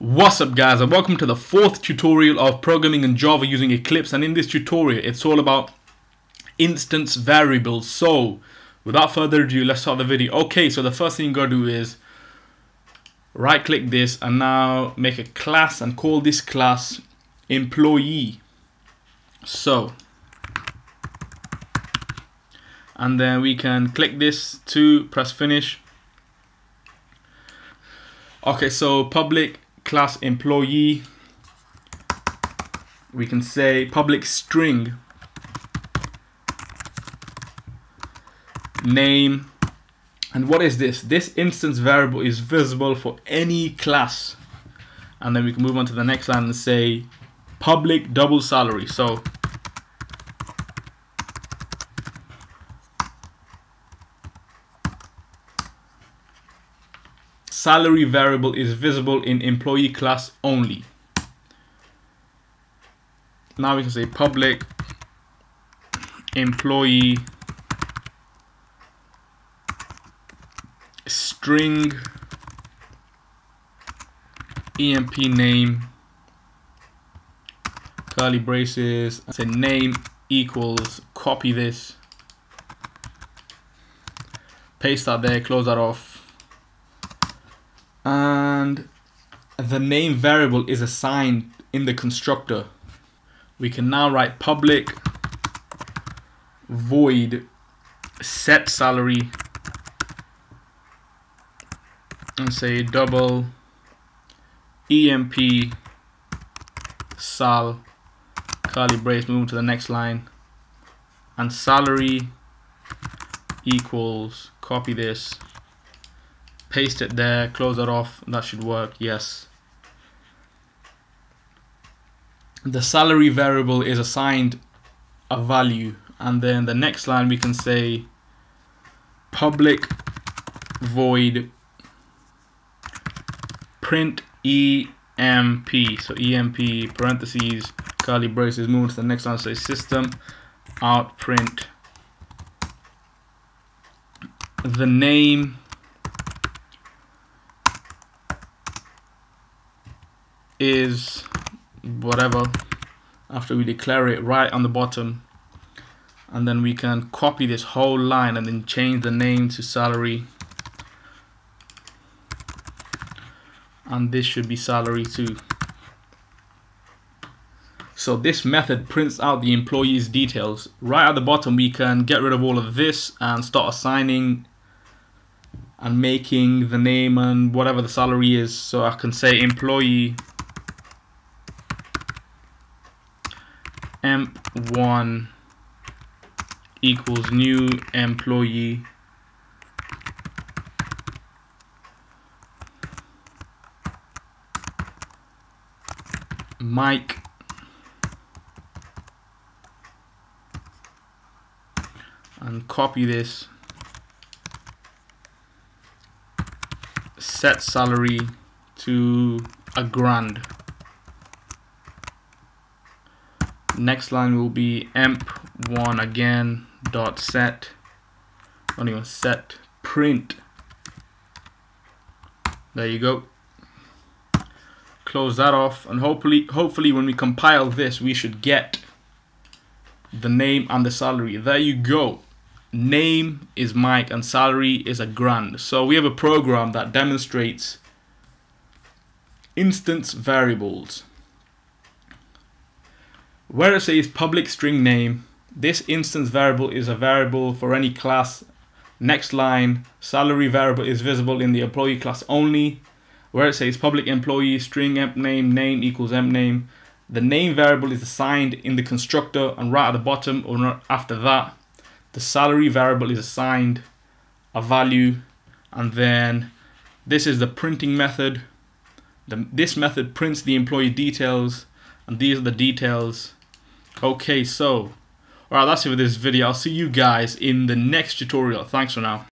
What's up guys, and welcome to the fourth tutorial of programming in Java using Eclipse. And in this tutorial it's all about instance variables. So without further ado, let's start the video. Okay, so the first thing you gotta do is right click this and now make a class and call this class Employee. So, and then we can click this to press finish. Okay, so public class Employee, we can say public string name. And what is this? This instance variable is visible for any class. And then we can move on to the next line and say public double salary. So salary variable is visible in employee class only. Now we can say public employee string emp name curly braces, say name equals, copy this, paste that there, close that off. And the name variable is assigned in the constructor. We can now write public void set salary and say double emp sal curly brace, move to the next line, and salary equals, copy this, paste it there, close that off. That should work. Yes. The salary variable is assigned a value, and then the next line we can say public void print emp. So emp parentheses curly braces, move to the next line, say system out print the name is whatever. After we declare it, right on the bottom, and then we can copy this whole line and then change the name to salary, and this should be salary too. So this method prints out the employee's details. Right at the bottom we can get rid of all of this and start assigning and making the name and whatever the salary is. So I can say employee emp1 equals new employee, Mike, and copy this, set salary to $1,000. Next line will be emp1 again dot set, not even set, print. There you go, close that off, and hopefully when we compile this we should get the name and the salary. There you go, name is Mike and salary is $1,000. So we have a program that demonstrates instance variables. Where it says public string name, this instance variable is a variable for any class. Next line, salary variable is visible in the employee class only. Where it says public employee string emp name, name equals emp name, the name variable is assigned in the constructor, and right at the bottom or after that, the salary variable is assigned a value. And then this is the printing method. This method prints the employee details, and these are the details. Okay, so, alright, that's it for this video. I'll see you guys in the next tutorial. Thanks for now.